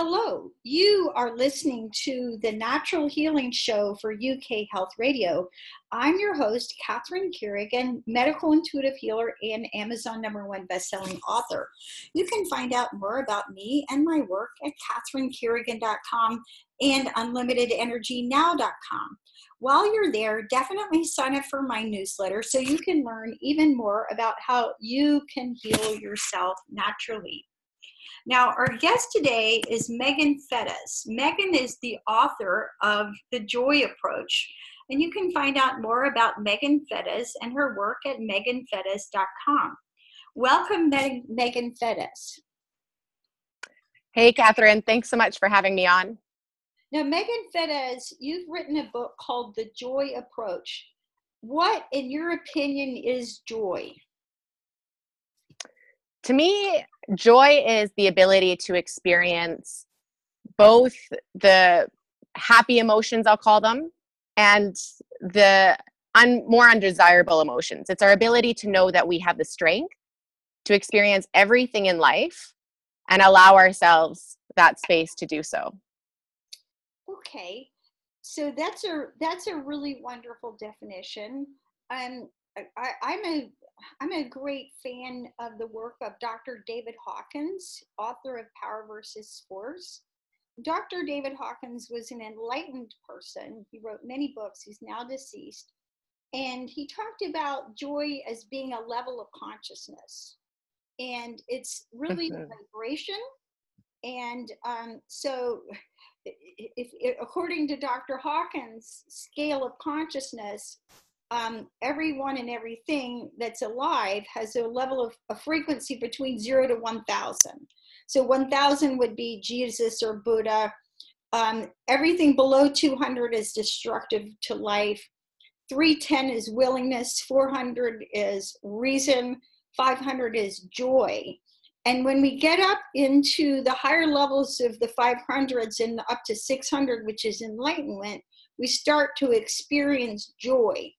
Hello, you are listening to the Natural Healing Show for UK Health Radio. I'm your host, Catherine Carrigan, medical intuitive healer and Amazon #1 bestselling author. You can find out more about me and my work at CatherineCarrigan.com and UnlimitedEnergyNow.com. While you're there, definitely sign up for my newsletter so you can learn even more about how you can heal yourself naturally. Now, our guest today is Meagan Fettes. Meagan is the author of The Joy Approach, and you can find out more about Meagan Fettes and her work at MeaganFettes.com. Welcome, Meagan Fettes. Hey, Catherine. Thanks so much for having me on. Now, Meagan Fettes, you've written a book called The Joy Approach. What, in your opinion, is joy? To me, joy is the ability to experience both the happy emotions, I'll call them, and the more undesirable emotions. It's our ability to know that we have the strength to experience everything in life and allow ourselves that space to do so. Okay. So that's a really wonderful definition. I'm a great fan of the work of Dr. David Hawkins, author of Power vs. Force. Dr. David Hawkins was an enlightened person. He wrote many books. He's now deceased. And he talked about joy as being a level of consciousness. And it's really a vibration. And so if according to Dr. Hawkins' scale of consciousness, everyone and everything that's alive has a level of a frequency between 0 to 1,000. So 1,000 would be Jesus or Buddha. Everything below 200 is destructive to life. 310 is willingness. 400 is reason. 500 is joy. And when we get up into the higher levels of the 500s and up to 600, which is enlightenment, we start to experience joy.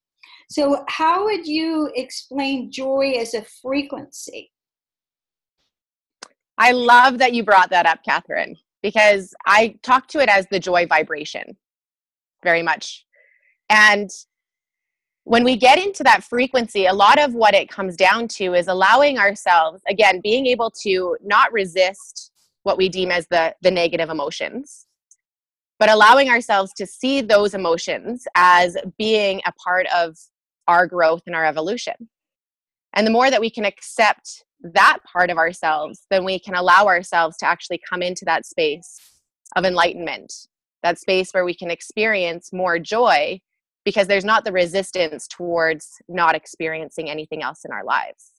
So how would you explain joy as a frequency? I love that you brought that up, Catherine, because I talk to it as the joy vibration very much. And when we get into that frequency, a lot of what it comes down to is allowing ourselves, again, being able to not resist what we deem as the negative emotions, but allowing ourselves to see those emotions as being a part of our growth and our evolution. And the more that we can accept that part of ourselves, then we can allow ourselves to actually come into that space of enlightenment, that space where we can experience more joy because there's not the resistance towards not experiencing anything else in our lives.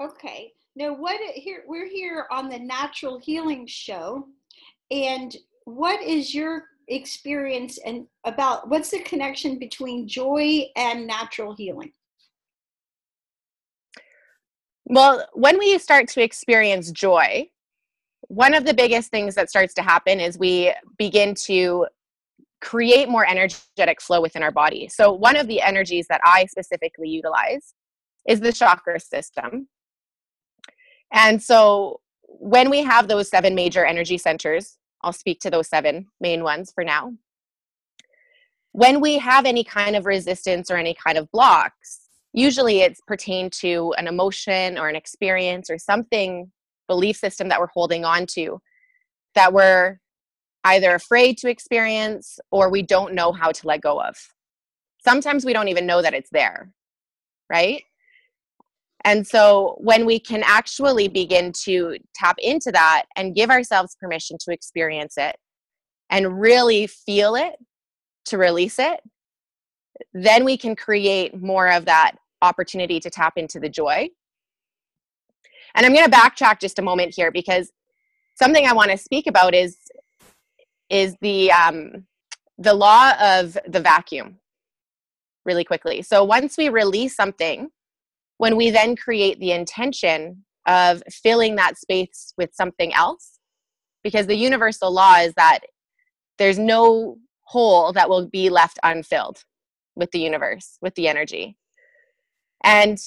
Okay. Now, we're here on the Natural Healing Show, and what is your experience and about what's the connection between joy and natural healing? Well, when we start to experience joy, one of the biggest things that starts to happen is we begin to create more energetic flow within our body. So one of the energies that I specifically utilize is the chakra system. And so when we have those 7 major energy centers, I'll speak to those 7 main ones for now. When we have any kind of resistance or any kind of blocks, usually it's pertained to an emotion or an experience or something, belief system that we're holding on to that we're either afraid to experience or we don't know how to let go of. Sometimes we don't even know that it's there, right? And so when we can actually begin to tap into that and give ourselves permission to experience it and really feel it, to release it, then we can create more of that opportunity to tap into the joy. And I'm going to backtrack just a moment here because something I want to speak about is the law of the vacuum really quickly. So once we release something, when we then create the intention of filling that space with something else, because the universal law is that there's no hole that will be left unfilled with the universe, with the energy. And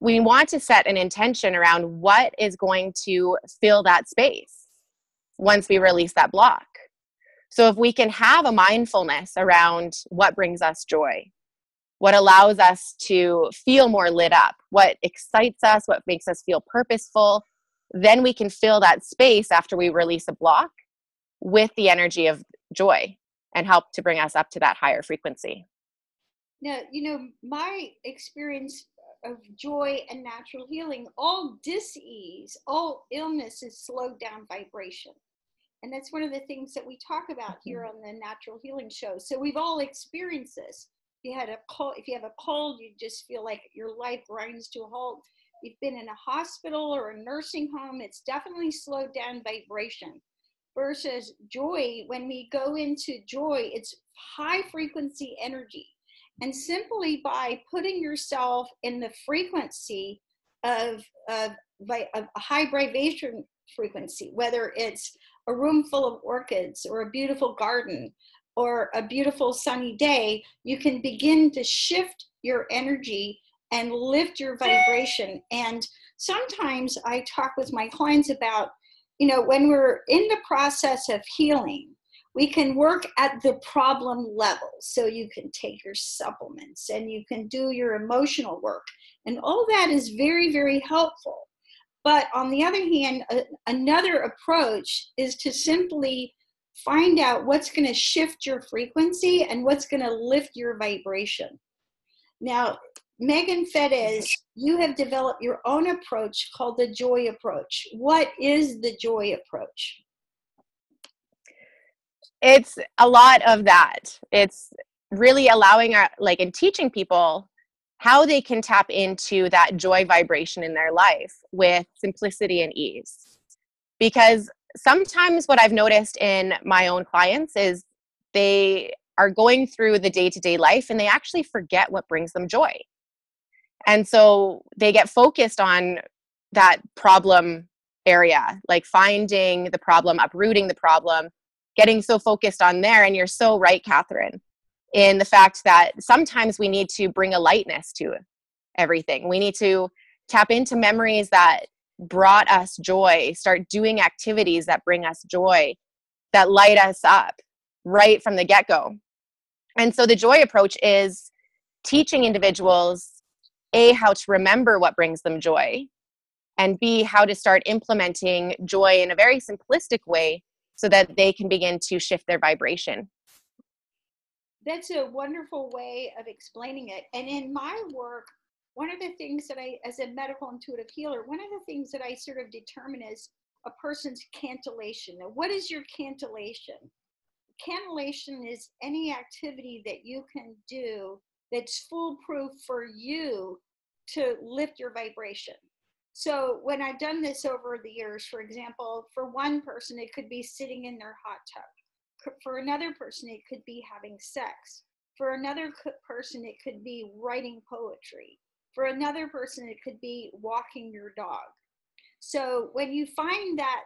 we want to set an intention around what is going to fill that space. once we release that block. So if we can have a mindfulness around what brings us joy, what allows us to feel more lit up, what excites us, what makes us feel purposeful, then we can fill that space after we release a block with the energy of joy and help to bring us up to that higher frequency. Now, you know, my experience of joy and natural healing, all dis-ease, all illness is slowed down vibration. And that's one of the things that we talk about here on the Natural Healing Show. So we've all experienced this. If you have a cold, you just feel like your life grinds to a halt. You've been in a hospital or a nursing home, it's definitely slowed down vibration. Versus joy, when we go into joy, it's high frequency energy. And simply by putting yourself in the frequency of a high vibration frequency, whether it's a room full of orchids or a beautiful garden or a beautiful sunny day, you can begin to shift your energy and lift your vibration. And sometimes I talk with my clients about, you know, when we're in the process of healing, we can work at the problem level. So you can take your supplements and you can do your emotional work. And all that is very, very helpful. But on the other hand, another approach is to simply find out what's going to shift your frequency and what's going to lift your vibration. Now, Meagan Fettes, you have developed your own approach called the Joy Approach. What is the Joy Approach? It's a lot of that. It's really allowing and teaching people how they can tap into that joy vibration in their life with simplicity and ease. Because sometimes what I've noticed in my own clients is they are going through the day-to-day life and they actually forget what brings them joy. And so they get focused on that problem area, like finding the problem, uprooting the problem, getting so focused on there. And you're so right, Catherine, in the fact that sometimes we need to bring a lightness to everything. We need to tap into memories that brought us joy, start doing activities that bring us joy, that light us up right from the get-go. And so the Joy Approach is teaching individuals, A, how to remember what brings them joy, and B, how to start implementing joy in a very simplistic way so that they can begin to shift their vibration. That's a wonderful way of explaining it. And in my work, one of the things that I, as a medical intuitive healer, one of the things that I sort of determine is a person's cantillation. Now, what is your cantillation? Cantillation is any activity that you can do that's foolproof for you to lift your vibration. So when I've done this over the years, for example, for one person, it could be sitting in their hot tub. For another person, it could be having sex. For another person, it could be writing poetry. For another person, it could be walking your dog. So when you find that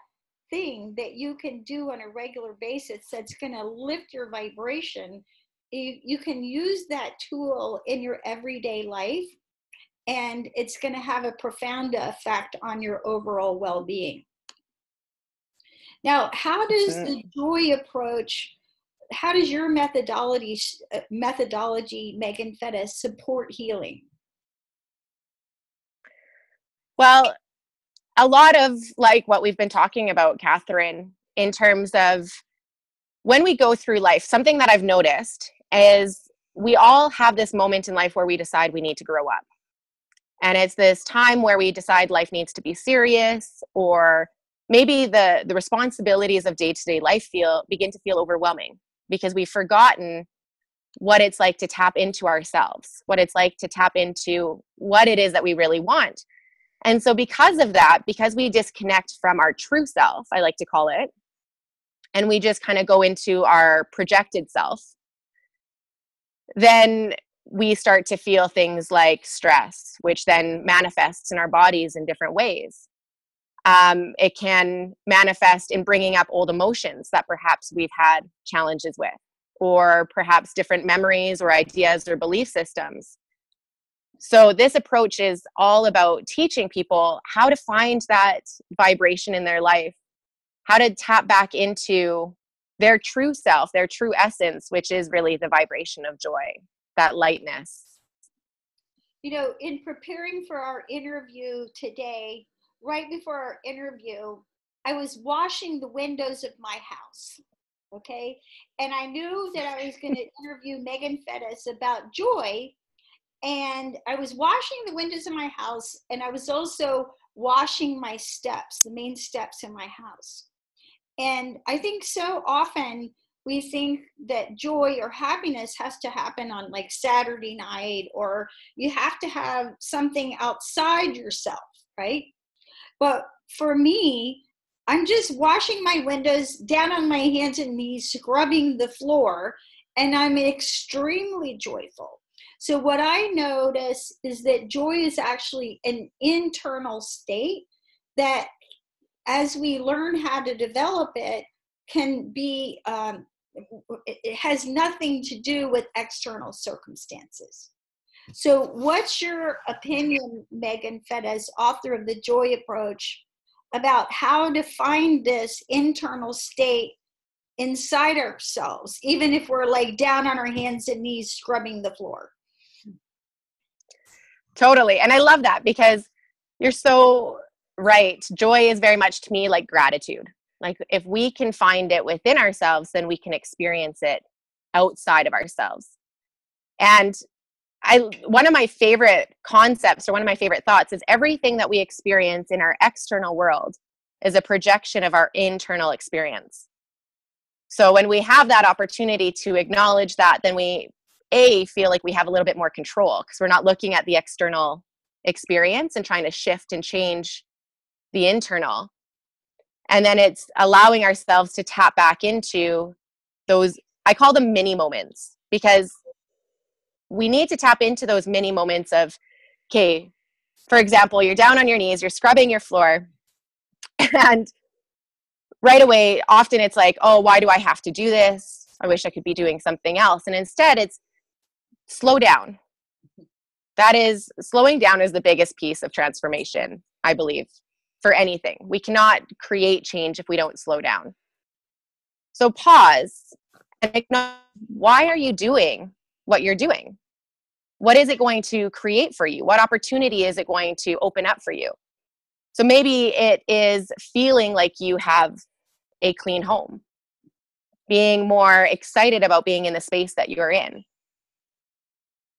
thing that you can do on a regular basis that's going to lift your vibration, you can use that tool in your everyday life, and it's going to have a profound effect on your overall well-being. Now, how does the Joy Approach, how does your methodology, Meagan Fettes, support healing? Well, a lot of like what we've been talking about, Catherine, in terms of when we go through life, something that I've noticed is we all have this moment in life where we decide we need to grow up. And it's this time where we decide life needs to be serious, or maybe the responsibilities of day-to-day life begin to feel overwhelming because we've forgotten what it's like to tap into ourselves, what it's like to tap into what it is that we really want. And so because of that, because we disconnect from our true self, I like to call it, and we just kind of go into our projected self, then we start to feel things like stress, which then manifests in our bodies in different ways. It can manifest in bringing up old emotions that perhaps we've had challenges with, or perhaps different memories or ideas or belief systems. So this approach is all about teaching people how to find that vibration in their life how to tap back into their true self, their true essence, which is really the vibration of joy, that lightness. You know, in preparing for our interview today, right before our interview, I was washing the windows of my house, okay? And I knew that I was going to interview Meagan Fettes about joy, and I was washing the windows of my house, and I was also washing my steps, the main steps in my house. And I think so often we think that joy or happiness has to happen on like Saturday night, or you have to have something outside yourself, right? But for me, I'm just washing my windows, down on my hands and knees, scrubbing the floor, and I'm extremely joyful. So what I notice is that joy is actually an internal state that, as we learn how to develop it, can be, it has nothing to do with external circumstances. So what's your opinion, Meagan Fettes, author of The Joy Approach, about how to find this internal state inside ourselves, even if we're like down on our hands and knees scrubbing the floor? Totally. And I love that, because you're so right. Joy is very much to me like gratitude. Like if we can find it within ourselves, then we can experience it outside of ourselves. And one of my favorite concepts, or one of my favorite thoughts, is everything that we experience in our external world is a projection of our internal experience. So when we have that opportunity to acknowledge that, then we feel like we have a little bit more control, because we're not looking at the external experience and trying to shift and change the internal. And then it's allowing ourselves to tap back into those, I call them mini moments, because we need to tap into those mini moments of, okay, for example, you're down on your knees, you're scrubbing your floor, and right away, often it's like, oh, why do I have to do this? I wish I could be doing something else. And instead, it's slow down. That is, slowing down is the biggest piece of transformation, I believe, for anything. We cannot create change if we don't slow down. So pause and acknowledge, why are you doing what you're doing? What is it going to create for you? What opportunity is it going to open up for you? So maybe it is feeling like you have a clean home, being more excited about being in the space that you're in.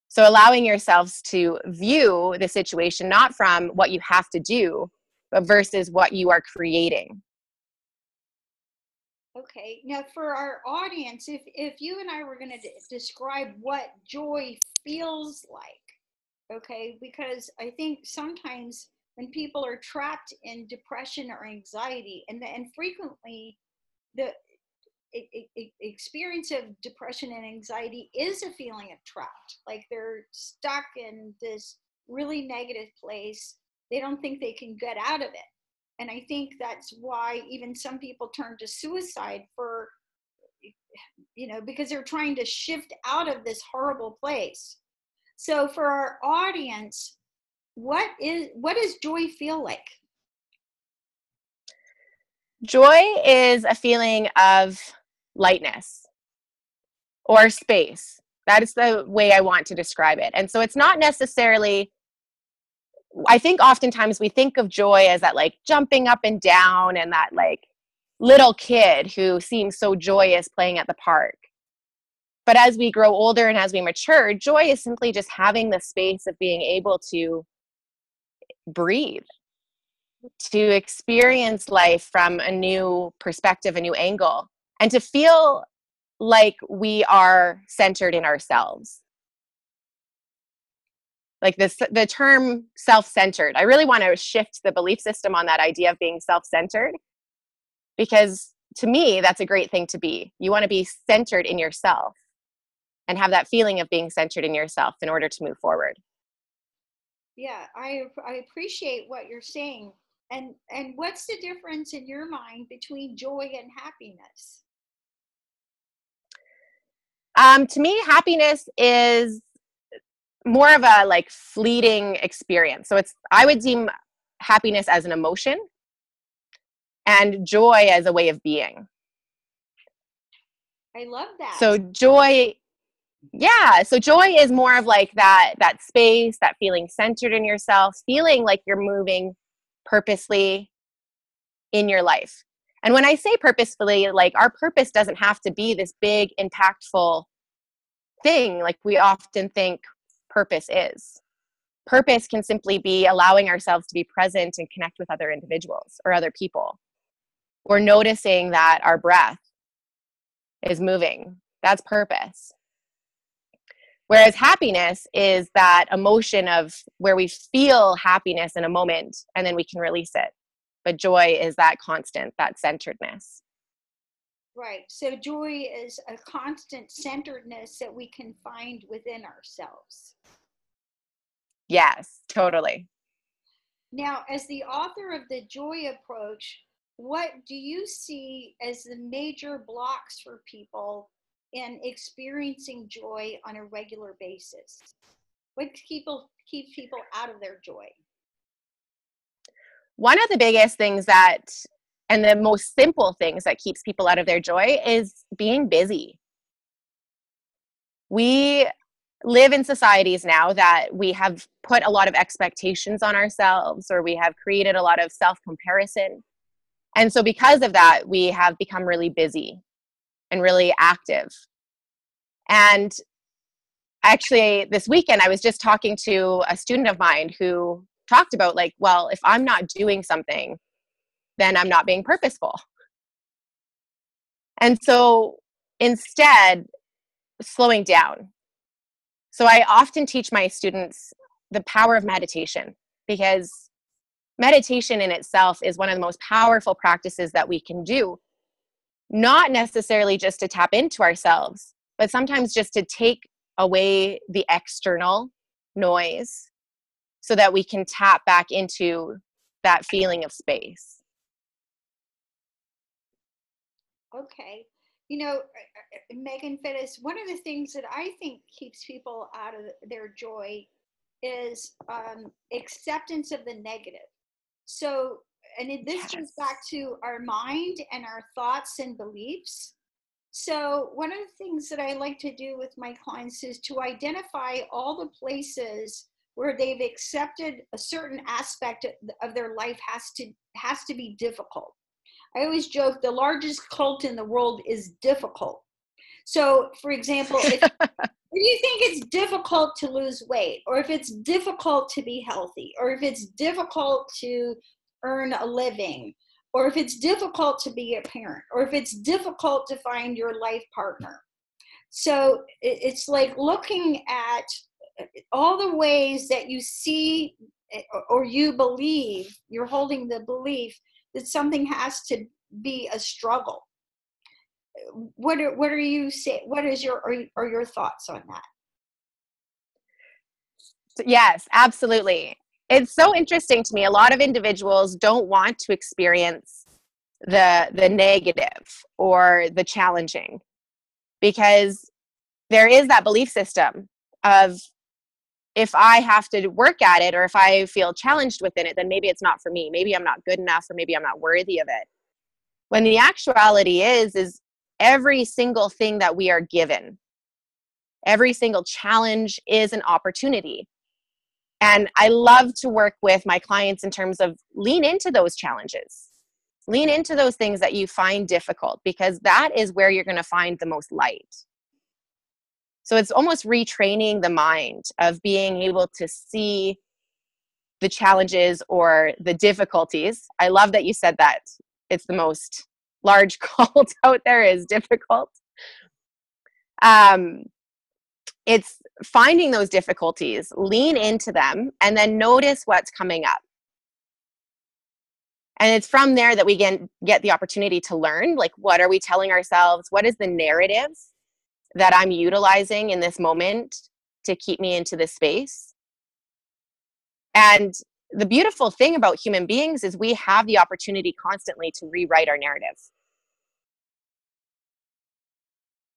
So allowing yourselves to view the situation not from what you have to do, but versus what you are creating. Okay, now for our audience, if you and I were going to describe what joy feels like, okay, because I think sometimes when people are trapped in depression or anxiety, and frequently the experience of depression and anxiety is a feeling of trapped, like they're stuck in this really negative place, they don't think they can get out of it. And I think that's why even some people turn to suicide for, you know, because they're trying to shift out of this horrible place. So for our audience, what does joy feel like? Joy is a feeling of lightness or space. That is the way I want to describe it. And so it's not necessarily, I think oftentimes we think of joy as that like jumping up and down and that like little kid who seems so joyous playing at the park. But as we grow older and as we mature, joy is simply just having the space of being able to breathe, to experience life from a new perspective, a new angle, and to feel like we are centered in ourselves. Like this, the term self-centered, I really want to shift the belief system on that idea of being self-centered, because to me, that's a great thing to be. You want to be centered in yourself and have that feeling of being centered in yourself in order to move forward. Yeah, I appreciate what you're saying. And what's the difference in your mind between joy and happiness? To me, happiness is more of a like fleeting experience. So I would deem happiness as an emotion, and joy as a way of being. I love that. So joy, yeah. So joy is more of like that space, that feeling centered in yourself, feeling like you're moving purposely in your life. And when I say purposefully, like our purpose doesn't have to be this big, impactful thing like we often think purpose is. Purpose can simply be allowing ourselves to be present and connect with other individuals or other people, or noticing that our breath is moving. That's purpose. Whereas happiness is that emotion of where we feel happiness in a moment and then we can release it. But joy is that constant, that centeredness. Right. So joy is a constant centeredness that we can find within ourselves. Yes, totally. Now, as the author of The Joy Approach, what do you see as the major blocks for people in experiencing joy on a regular basis? What keep people out of their joy? One of the biggest things and the most simple things that keeps people out of their joy is being busy. We live in societies now that we have put a lot of expectations on ourselves, or we have created a lot of self-comparison. And so because of that, we have become really busy and really active. And actually this weekend, I was just talking to a student of mine who talked about like, well, if I'm not doing something, then I'm not being purposeful. And so instead, slowing down. So I often teach my students the power of meditation, because meditation in itself is one of the most powerful practices that we can do, not necessarily just to tap into ourselves, but sometimes just to take away the external noise so that we can tap back into that feeling of space. Okay. You know, Meagan Fettes, one of the things that I think keeps people out of their joy is acceptance of the negative. So, and this yes. goes back to our mind and our thoughts and beliefs. So one of the things that I like to do with my clients is to identify all the places where they've accepted a certain aspect of their life has to be difficult. I always joke the largest cult in the world is difficult. So for example, if you think it's difficult to lose weight, or if it's difficult to be healthy, or if it's difficult to earn a living, or if it's difficult to be a parent, or if it's difficult to find your life partner. So it's like looking at all the ways that you see or you believe, you're holding the belief that something has to be a struggle. What are you say? What is your thoughts on that? Yes, absolutely. It's so interesting to me. A lot of individuals don't want to experience the negative or the challenging, because there is that belief system of if I have to work at it, or if I feel challenged within it, then maybe it's not for me. Maybe I'm not good enough, or maybe I'm not worthy of it. When the actuality is every single thing that we are given, every single challenge is an opportunity. And I love to work with my clients in terms of lean into those challenges. Lean into those things that you find difficult, because that is where you're going to find the most light. So it's almost retraining the mind of being able to see the challenges or the difficulties. I love that you said that. It's the most large cult out there is difficult. It's finding those difficulties, lean into them, and then notice what's coming up. And it's from there that we can get the opportunity to learn, like, what are we telling ourselves? What is the narrative that I'm utilizing in this moment to keep me into this space? And the beautiful thing about human beings is we have the opportunity constantly to rewrite our narrative.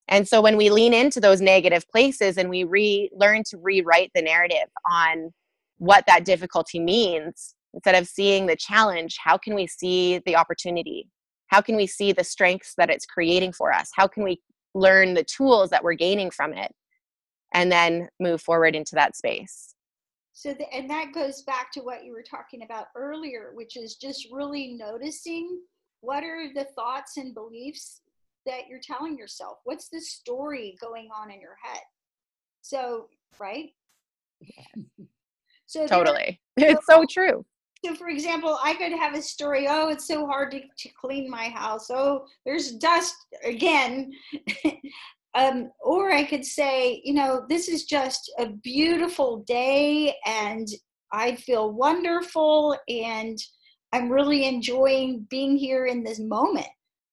And so when we lean into those negative places and we learn to rewrite the narrative on what that difficulty means, Instead of seeing the challenge, how can we see the opportunity? How can we see the strengths that it's creating for us? How can we learn the tools that we're gaining from it and then move forward into that space? So, and that goes back to what you were talking about earlier, which is just really noticing what are the thoughts and beliefs that you're telling yourself? What's the story going on in your head? So, right? Yeah. So totally. It's so true. So for example, I could have a story, oh, it's so hard to clean my house. Oh, there's dust again. Or I could say, you know, this is just a beautiful day and I feel wonderful and I'm really enjoying being here in this moment,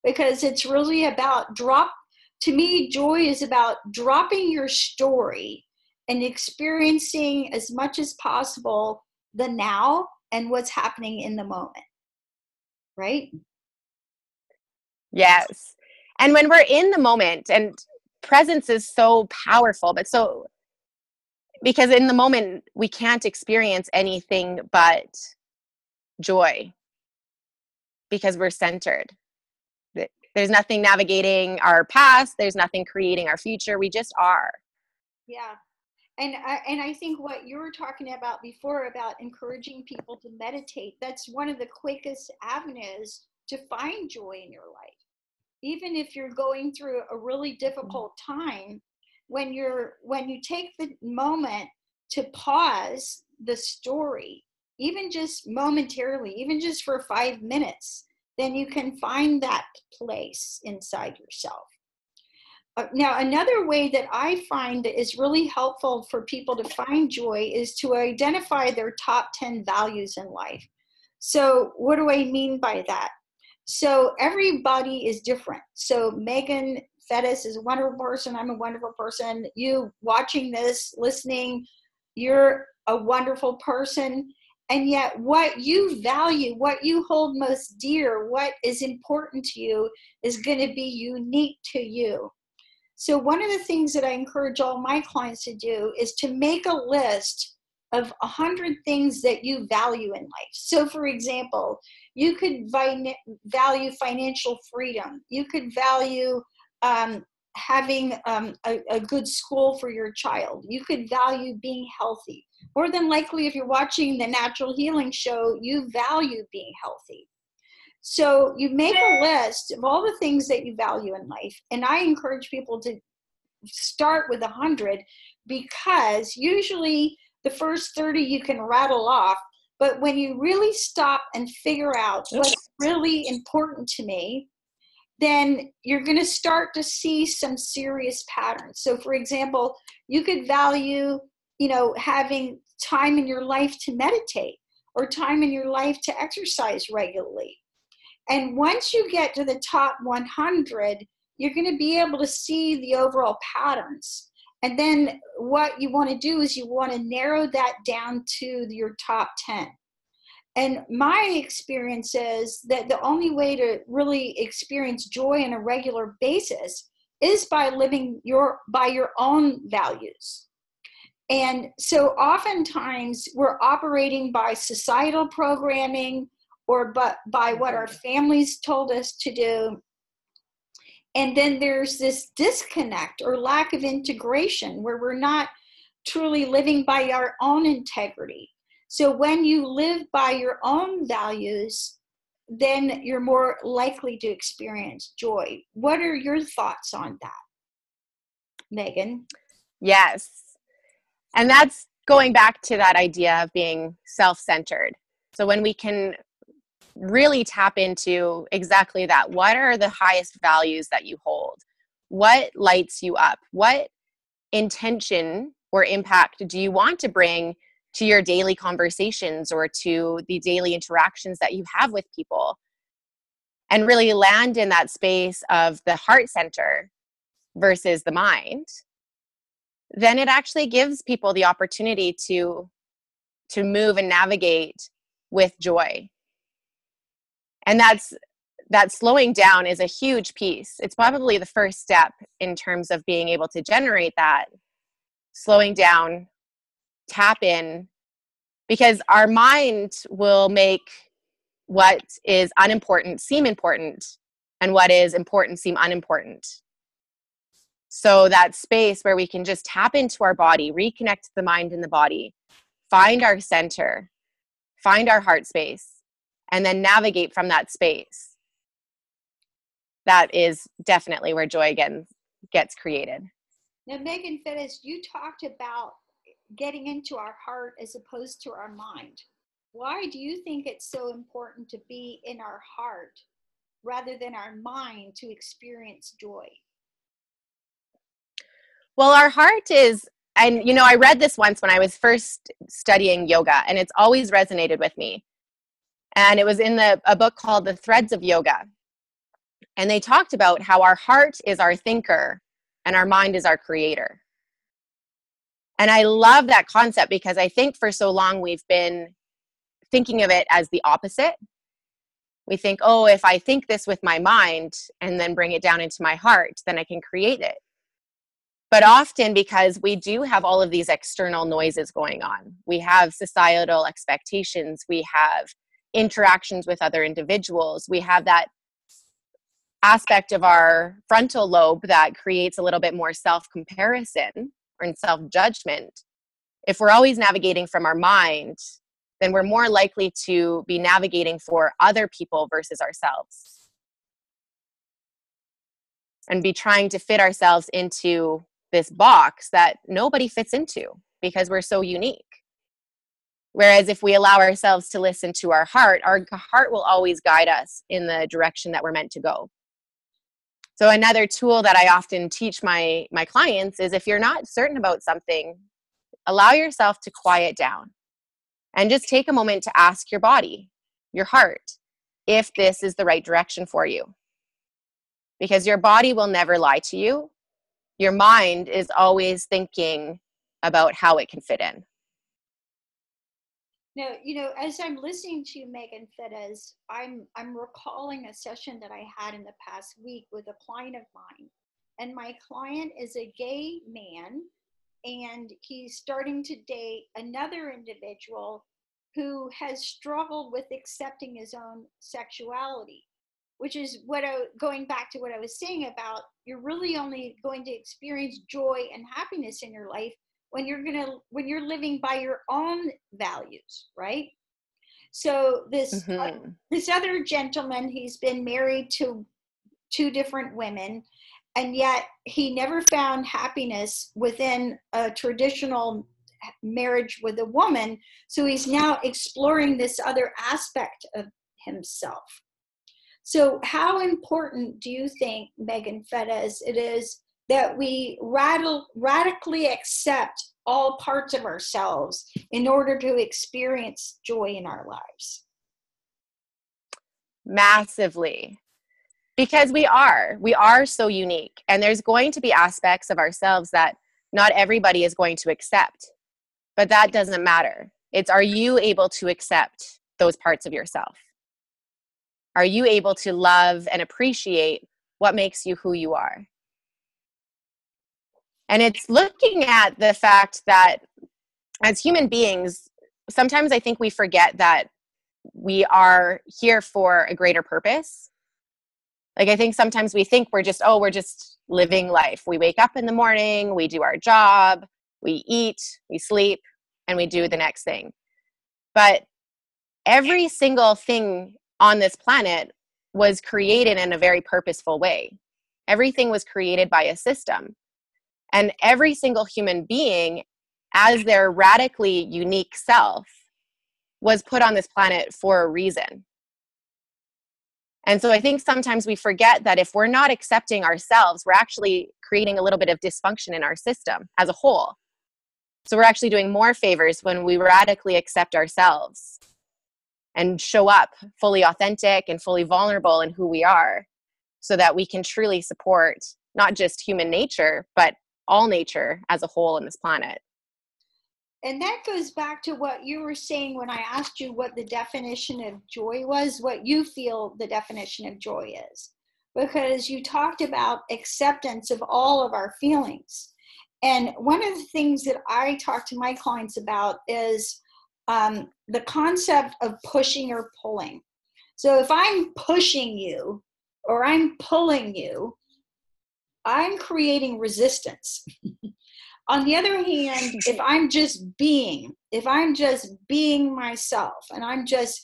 because it's really about to me, joy is about dropping your story and experiencing as much as possible the now and what's happening in the moment, right? Yes. And when we're in the moment, and presence is so powerful, but so, because in the moment, we can't experience anything but joy because we're centered. There's nothing navigating our past. There's nothing creating our future. We just are. Yeah. And I think what you were talking about before about encouraging people to meditate, that's one of the quickest avenues to find joy in your life. Even if you're going through a really difficult time, when you take the moment to pause the story, even just momentarily, even just for 5 minutes, then you can find that place inside yourself. Now, another way that I find is really helpful for people to find joy is to identify their top 10 values in life. So what do I mean by that? So everybody is different. So Meagan Fettes is a wonderful person. I'm a wonderful person. You watching this, listening, you're a wonderful person. And yet what you value, what you hold most dear, what is important to you is going to be unique to you. So one of the things that I encourage all my clients to do is to make a list of 100 things that you value in life. So for example, you could value financial freedom. You could value having a good school for your child. You could value being healthy. More than likely, if you're watching the Natural Healing Show, you value being healthy. So you make a list of all the things that you value in life. And I encourage people to start with 100, because usually the first 30 you can rattle off. But when you really stop and figure out what's really important to me, then you're going to start to see some serious patterns. So for example, you could value, you know, having time in your life to meditate or time in your life to exercise regularly. And once you get to the top 100, you're going to be able to see the overall patterns. And then what you want to do is you want to narrow that down to your top 10. And my experience is that the only way to really experience joy on a regular basis is by living by your own values. And so oftentimes we're operating by societal programming, or by what our families told us to do. And then there's this disconnect or lack of integration where we're not truly living by our own integrity. So when you live by your own values, then you're more likely to experience joy. What are your thoughts on that, Meagan? Yes. And that's going back to that idea of being self-centered. So when we can really tap into exactly that. What are the highest values that you hold? What lights you up? What intention or impact do you want to bring to your daily conversations or to the daily interactions that you have with people? And really land in that space of the heart center versus the mind. Then it actually gives people the opportunity to move and navigate with joy. And that slowing down is a huge piece. It's probably the first step in terms of being able to generate that. Slowing down, tap in, because our mind will make what is unimportant seem important and what is important seem unimportant. So that space where we can just tap into our body, reconnect the mind and the body, find our center, find our heart space, and then navigate from that space. That is definitely where joy again gets created. Now, Meagan Fettes, you talked about getting into our heart as opposed to our mind. Why do you think it's so important to be in our heart rather than our mind to experience joy? Well, our heart is, and you know, I read this once when I was first studying yoga, and it's always resonated with me. And it was in a book called The Threads of Yoga. And they talked about how our heart is our thinker and our mind is our creator. And I love that concept because I think for so long we've been thinking of it as the opposite. We think, oh, if I think this with my mind and then bring it down into my heart, then I can create it. But often because we do have all of these external noises going on, we have societal expectations, we have interactions with other individuals, we have that aspect of our frontal lobe that creates a little bit more self-comparison or self-judgment. If we're always navigating from our mind, then we're more likely to be navigating for other people versus ourselves and be trying to fit ourselves into this box that nobody fits into because we're so unique. Whereas if we allow ourselves to listen to our heart will always guide us in the direction that we're meant to go. So another tool that I often teach my clients is if you're not certain about something, allow yourself to quiet down and just take a moment to ask your body, your heart, if this is the right direction for you. Because your body will never lie to you. Your mind is always thinking about how it can fit in. Now, you know, as I'm listening to Meagan Fettes, I'm recalling a session that I had in the past week with a client of mine. And my client is a gay man, and he's starting to date another individual who has struggled with accepting his own sexuality, which is going back to what I was saying about you're really only going to experience joy and happiness in your life when you're living by your own values, right? So this other gentleman, he's been married to two different women, and yet he never found happiness within a traditional marriage with a woman. So he's now exploring this other aspect of himself. So how important do you think, Meagan Fettes, it is that we radically accept all parts of ourselves in order to experience joy in our lives? Massively. Because we are so unique, and there's going to be aspects of ourselves that not everybody is going to accept, but that doesn't matter. It's, are you able to accept those parts of yourself? Are you able to love and appreciate what makes you who you are? And it's looking at the fact that as human beings, sometimes I think we forget that we are here for a greater purpose. Like, I think sometimes we think we're just living life. We wake up in the morning, we do our job, we eat, we sleep, and we do the next thing. But every single thing on this planet was created in a very purposeful way. Everything was created by a system. And every single human being, as their radically unique self, was put on this planet for a reason. And so I think sometimes we forget that if we're not accepting ourselves, we're actually creating a little bit of dysfunction in our system as a whole. So we're actually doing more favors when we radically accept ourselves and show up fully authentic and fully vulnerable in who we are, so that we can truly support not just human nature, but all nature as a whole in this planet. And that goes back to what you were saying when I asked you what the definition of joy was, what you feel the definition of joy is, because you talked about acceptance of all of our feelings. And one of the things that I talk to my clients about is the concept of pushing or pulling. So if I'm pushing you or I'm pulling you, I'm creating resistance. On the other hand, if I'm just being, if I'm just being myself and I'm just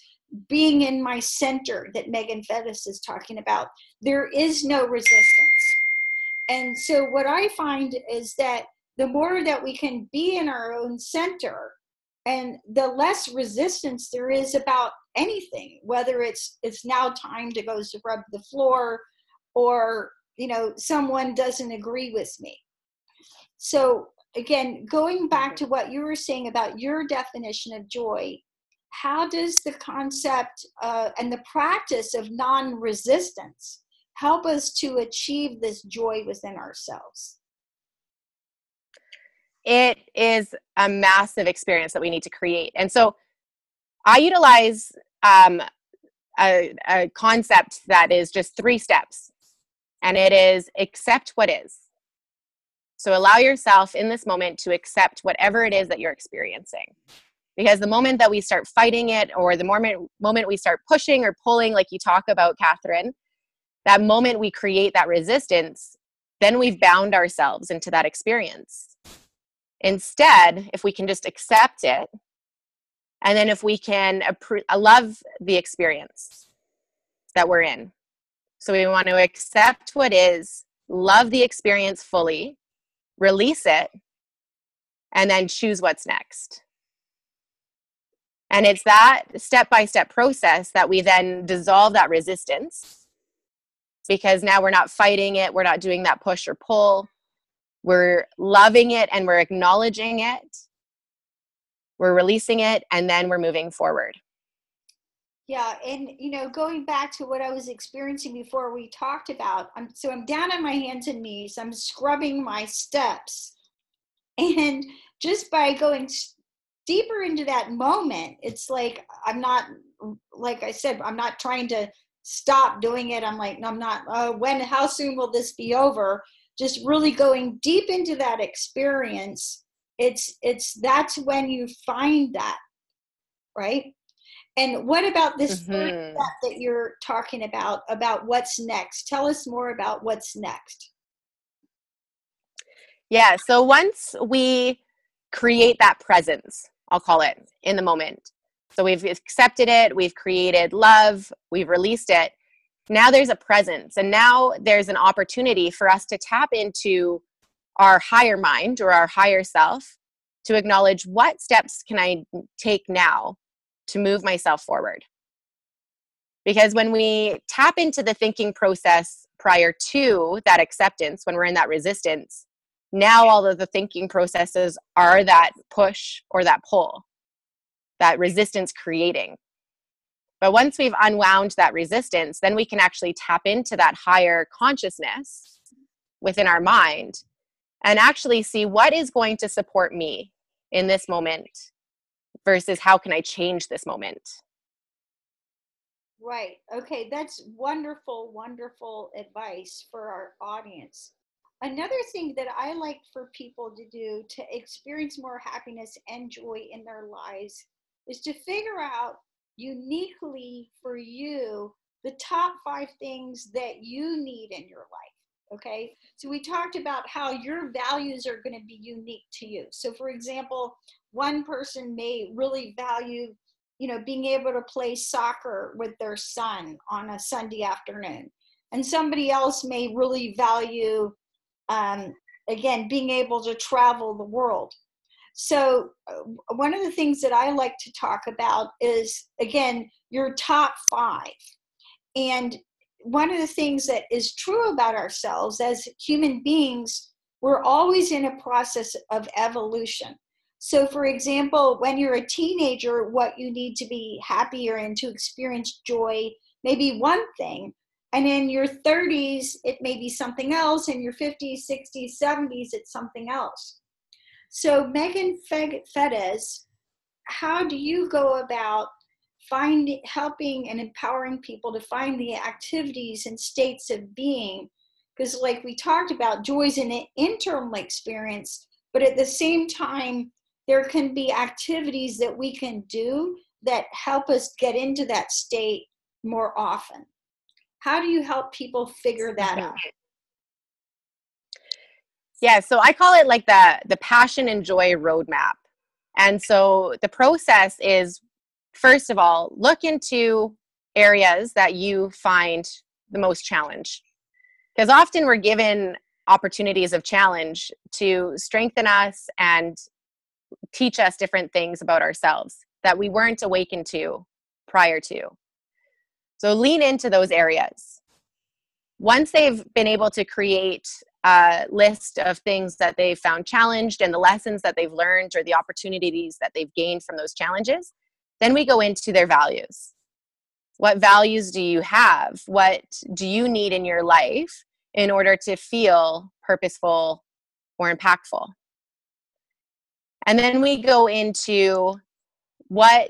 being in my center that Meagan Fettes is talking about, there is no resistance. And so what I find is that the more that we can be in our own center and the less resistance there is about anything, whether it's now time to go to rub the floor or, you know, someone doesn't agree with me. So again, going back to what you were saying about your definition of joy, how does the concept and the practice of non-resistance help us to achieve this joy within ourselves? It is a massive experience that we need to create. And so I utilize a concept that is just 3 steps, and it is accept what is. So allow yourself in this moment to accept whatever it is that you're experiencing. Because the moment that we start fighting it, or the moment we start pushing or pulling, like you talk about, Catherine, that moment we create that resistance, then we've bound ourselves into that experience. Instead, if we can just accept it, and then if we can love the experience that we're in. So we want to accept what is, love the experience fully, release it, and then choose what's next. And it's that step-by-step process that we then dissolve that resistance, because now we're not fighting it, we're not doing that push or pull, we're loving it and we're acknowledging it, we're releasing it, and then we're moving forward. Yeah, and you know, going back to what I was experiencing before we talked about, I'm down on my hands and knees, I'm scrubbing my steps. And just by going deeper into that moment, it's like, I'm not, like I said, I'm not trying to stop doing it. I'm like, no, I'm not, how soon will this be over? Just really going deep into that experience. That's when you find that, right? And what about this third step that you're talking about what's next? Tell us more about what's next. Yeah, so once we create that presence, I'll call it, in the moment. So we've accepted it, we've created love, we've released it. Now there's a presence, and now there's an opportunity for us to tap into our higher mind or our higher self to acknowledge what steps can I take now to move myself forward. Because when we tap into the thinking process prior to that acceptance, when we're in that resistance, now all of the thinking processes are that push or that pull, that resistance creating. But once we've unwound that resistance, then we can actually tap into that higher consciousness within our mind and actually see what is going to support me in this moment versus how can I change this moment. Right. Okay. That's wonderful, wonderful advice for our audience. Another thing that I like for people to do to experience more happiness and joy in their lives is to figure out uniquely for you the top 5 things that you need in your life, okay? So we talked about how your values are going to be unique to you. So for example, one person may really value, you know, being able to play soccer with their son on a Sunday afternoon. And somebody else may really value, again, being able to travel the world. So one of the things that I like to talk about is, again, your top 5. And one of the things that is true about ourselves as human beings, we're always in a process of evolution. So for example, when you're a teenager, what you need to be happier and to experience joy may be one thing. And in your 30s, it may be something else. In your 50s, 60s, 70s, it's something else. So Meagan Fettes, how do you go about helping and empowering people to find the activities and states of being? Because like we talked about, joy is an internal experience, but at the same time, there can be activities that we can do that help us get into that state more often. How do you help people figure that out? Yeah, so I call it like the passion and joy roadmap. And so the process is, first of all, look into areas that you find the most challenge. Because often we're given opportunities of challenge to strengthen us and teach us different things about ourselves that we weren't awakened to prior to. So lean into those areas. Once they've been able to create a list of things that they've found challenged and the lessons that they've learned or the opportunities that they've gained from those challenges, then we go into their values. What values do you have? What do you need in your life in order to feel purposeful or impactful? And then we go into what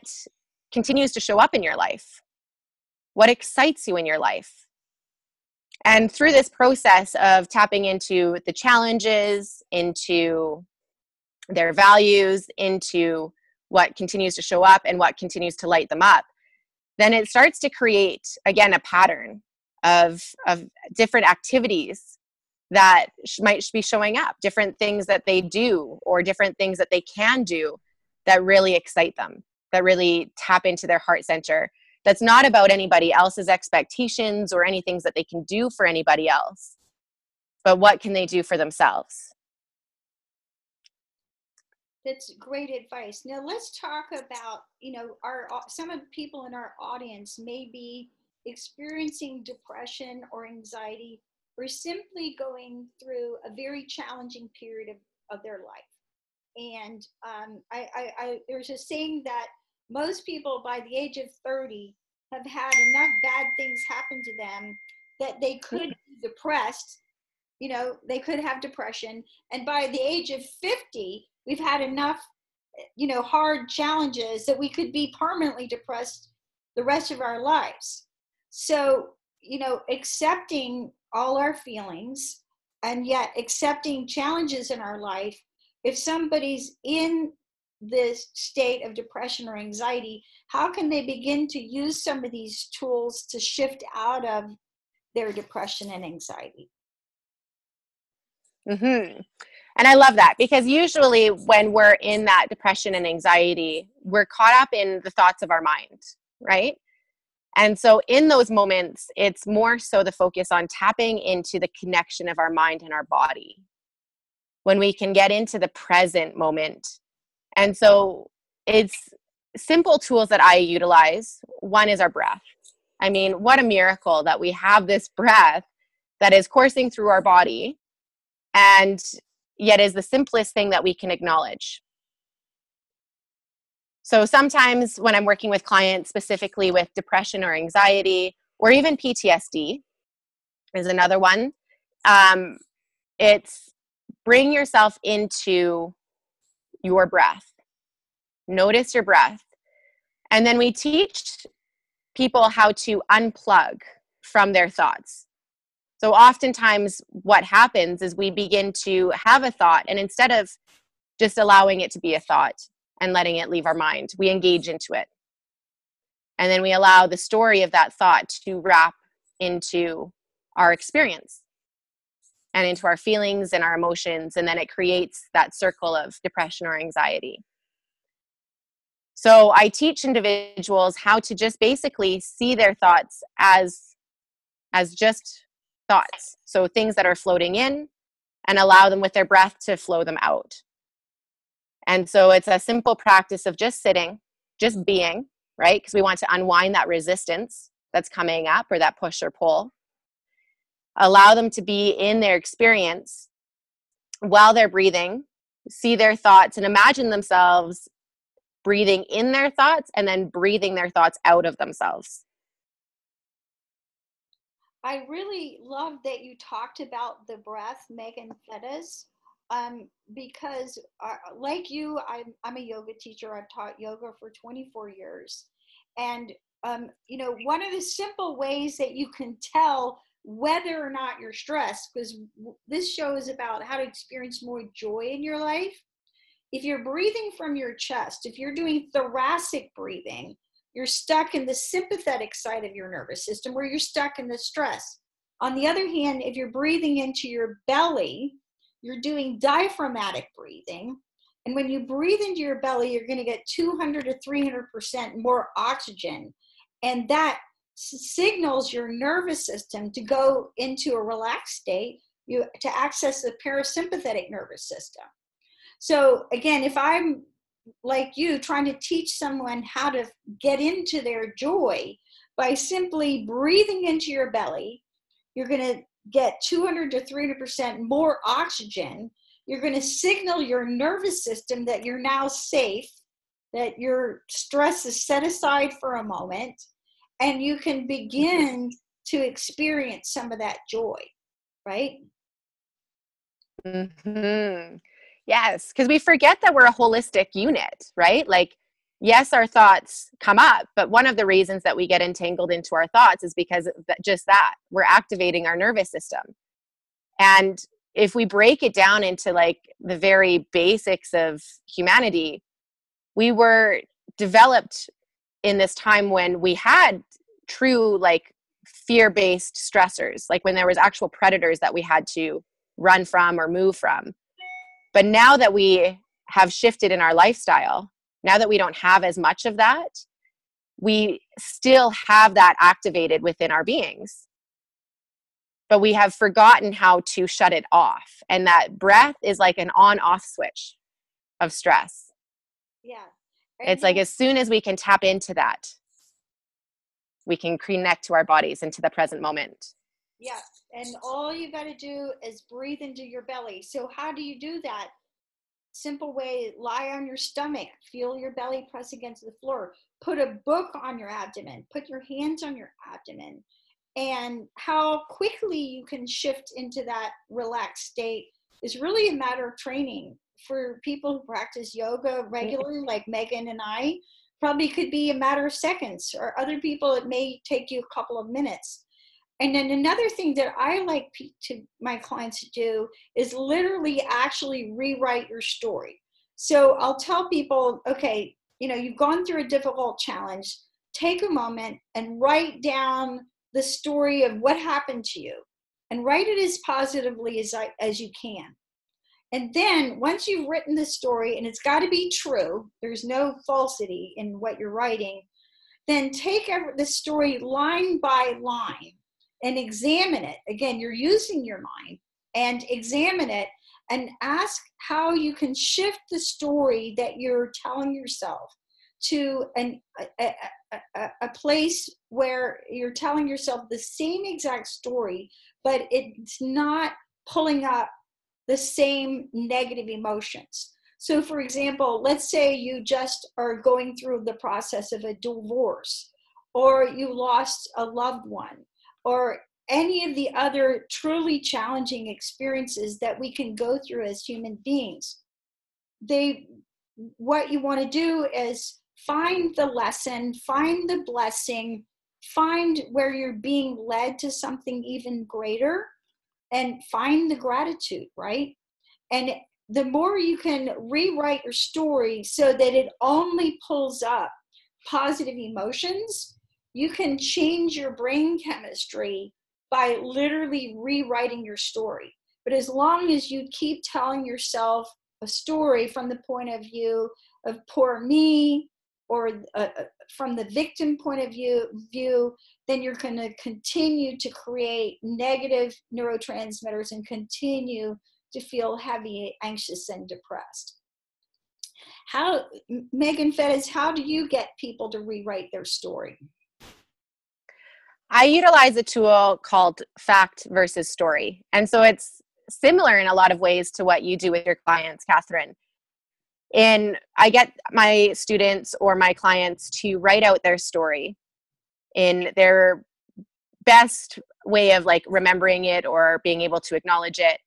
continues to show up in your life. What excites you in your life? And through this process of tapping into the challenges, into their values, into what continues to show up and what continues to light them up, then it starts to create, again, a pattern of different activities that might be showing up, different things that they do or different things that they can do that really excite them, that really tap into their heart center. That's not about anybody else's expectations or any things that they can do for anybody else, but what can they do for themselves? That's great advice. Now let's talk about, you know, some of the people in our audience may be experiencing depression or anxiety or simply going through a very challenging period of their life. And there's a saying that most people by the age of 30 have had enough bad things happen to them that they could be depressed, you know, they could have depression. And by the age of 50, we've had enough, you know, hard challenges that we could be permanently depressed the rest of our lives. So, you know, accepting all our feelings and yet accepting challenges in our life, if somebody's in this state of depression or anxiety, how can they begin to use some of these tools to shift out of their depression and anxiety? Mm-hmm. And I love that, because usually when we're in that depression and anxiety, we're caught up in the thoughts of our mind, right? And so in those moments, it's more so the focus on tapping into the connection of our mind and our body, when we can get into the present moment. And so it's simple tools that I utilize. One is our breath. I mean, what a miracle that we have this breath that is coursing through our body and yet is the simplest thing that we can acknowledge. So sometimes when I'm working with clients specifically with depression or anxiety or even PTSD is another one, it's bring yourself into your breath. Notice your breath. And then we teach people how to unplug from their thoughts. So oftentimes what happens is we begin to have a thought, and instead of just allowing it to be a thought and letting it leave our mind, we engage into it. And then we allow the story of that thought to wrap into our experience and into our feelings and our emotions, and then it creates that circle of depression or anxiety. So I teach individuals how to just basically see their thoughts as just thoughts, so things that are floating in, and allow them with their breath to flow them out. And so it's a simple practice of just sitting, just being, right? Because we want to unwind that resistance that's coming up or that push or pull. Allow them to be in their experience while they're breathing, see their thoughts, and imagine themselves breathing in their thoughts and then breathing their thoughts out of themselves. I really love that you talked about the breath, Meagan Fettes, because like you, I'm a yoga teacher. I've taught yoga for 24 years. And, you know, one of the simple ways that you can tell whether or not you're stressed, because this show is about how to experience more joy in your life. If you're breathing from your chest, if you're doing thoracic breathing, you're stuck in the sympathetic side of your nervous system where you're stuck in the stress. On the other hand, if you're breathing into your belly, you're doing diaphragmatic breathing. And when you breathe into your belly, you're going to get 200 to 300% more oxygen. And that signals your nervous system to go into a relaxed state, to access the parasympathetic nervous system. So again, if I'm like you, trying to teach someone how to get into their joy by simply breathing into your belly, you're going to get 200 to 300% more oxygen. You're going to signal your nervous system that you're now safe, that your stress is set aside for a moment, and you can begin to experience some of that joy, right? Mm-hmm. Yes, because we forget that we're a holistic unit, right? Like, yes, our thoughts come up, but one of the reasons that we get entangled into our thoughts is because of just that. We're activating our nervous system. And if we break it down into like the very basics of humanity, we were developed in this time when we had true like fear-based stressors, like when there was actual predators that we had to run from or move from. But now that we have shifted in our lifestyle, now that we don't have as much of that, we still have that activated within our beings. But we have forgotten how to shut it off. And that breath is like an on-off switch of stress. Yeah. It's like as soon as we can tap into that, we can connect to our bodies and to the present moment. Yeah. And all you got to do is breathe into your belly. So how do you do that? Simple way, lie on your stomach, feel your belly press against the floor, put a book on your abdomen, put your hands on your abdomen, and how quickly you can shift into that relaxed state is really a matter of training. For people who practice yoga regularly, like Meagan and I, probably could be a matter of seconds, or other people, it may take you a couple of minutes. And then another thing that I like to my clients to do is literally actually rewrite your story. So I'll tell people, okay, you know, you've gone through a difficult challenge. Take a moment and write down the story of what happened to you, and write it as positively as you can. And then once you've written the story, and it's got to be true, there's no falsity in what you're writing, then take the story line by line and examine it. Again, you're using your mind, and examine it and ask how you can shift the story that you're telling yourself to a place where you're telling yourself the same exact story, but it's not pulling up the same negative emotions. So for example, let's say you just are going through the process of a divorce, or you lost a loved one, or any of the other truly challenging experiences that we can go through as human beings. What you want to do is find the lesson, find the blessing, find where you're being led to something even greater, and find the gratitude, right? And the more you can rewrite your story so that it only pulls up positive emotions, you can change your brain chemistry by literally rewriting your story. But as long as you keep telling yourself a story from the point of view of poor me, or from the victim point of view, then you're going to continue to create negative neurotransmitters and continue to feel heavy, anxious, and depressed. How, Meagan Fettes, how do you get people to rewrite their story? I utilize a tool called fact versus story. And so it's similar in a lot of ways to what you do with your clients, Catherine. And I get my students or my clients to write out their story in their best way of like remembering it or being able to acknowledge it.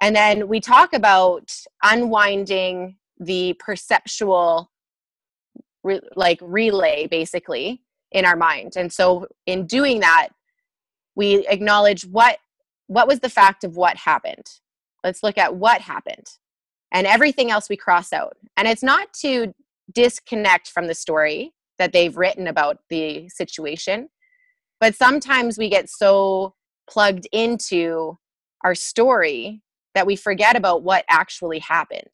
And then we talk about unwinding the perceptual relay basically in our mind. And so in doing that, we acknowledge what was the fact of what happened. Let's look at what happened. and everything else we cross out. And it's not to disconnect from the story that they've written about the situation, but sometimes we get so plugged into our story that we forget about what actually happened.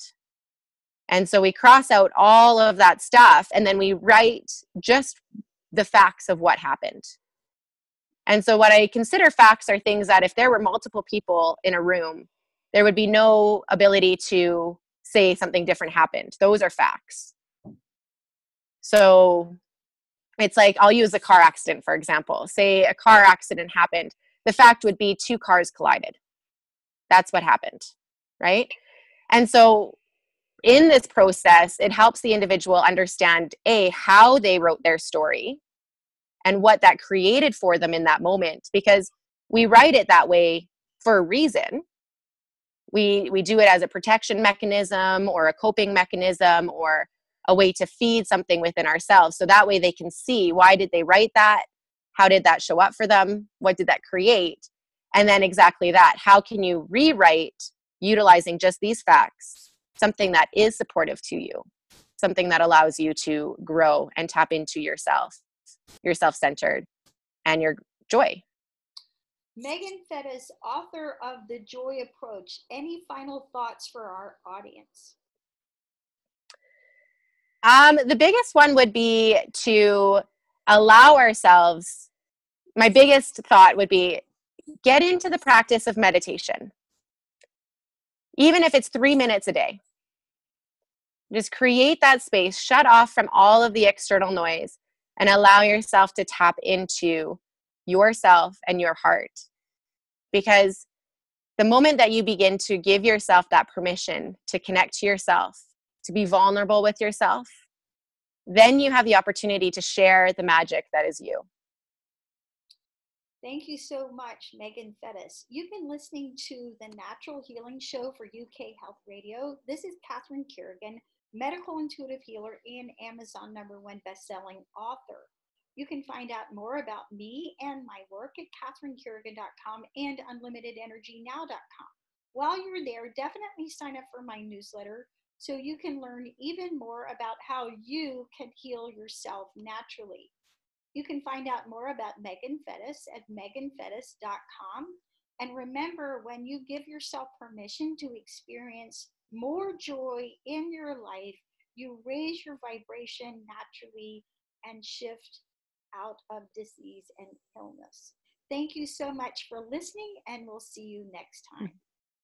And so we cross out all of that stuff, and then we write just the facts of what happened. And so what I consider facts are things that if there were multiple people in a room, there would be no ability to say something different happened. Those are facts. So it's like, I'll use a car accident, for example. Say a car accident happened. The fact would be 2 cars collided. That's what happened, right? And so in this process, it helps the individual understand, A, how they wrote their story and what that created for them in that moment, because we write it that way for a reason. We do it as a protection mechanism or a coping mechanism or a way to feed something within ourselves. So that way they can see, why did they write that? How did that show up for them? What did that create? And then exactly that. How can you rewrite, utilizing just these facts, something that is supportive to you, something that allows you to grow and tap into yourself, your self-centered, and your joy? Meagan Fettes, author of The Joy Approach. Any final thoughts for our audience? The biggest one would be to allow ourselves, my biggest thought would be, get into the practice of meditation. Even if it's 3 minutes a day, just create that space, shut off from all of the external noise, and allow yourself to tap into yourself and your heart. Because the moment that you begin to give yourself that permission to connect to yourself, to be vulnerable with yourself, then you have the opportunity to share the magic that is you. Thank you so much, Meagan Fettes. You've been listening to the Natural Healing Show for UK Health Radio. This is Catherine Carrigan, medical intuitive healer and Amazon #1 bestselling author. You can find out more about me and my work at CatherineCarrigan.com and UnlimitedEnergyNow.com. While you're there, definitely sign up for my newsletter so you can learn even more about how you can heal yourself naturally. You can find out more about Meagan Fettes at MeaganFettes.com. And remember, when you give yourself permission to experience more joy in your life, you raise your vibration naturally and shift out of disease and illness. Thank you so much for listening, and we'll see you next time.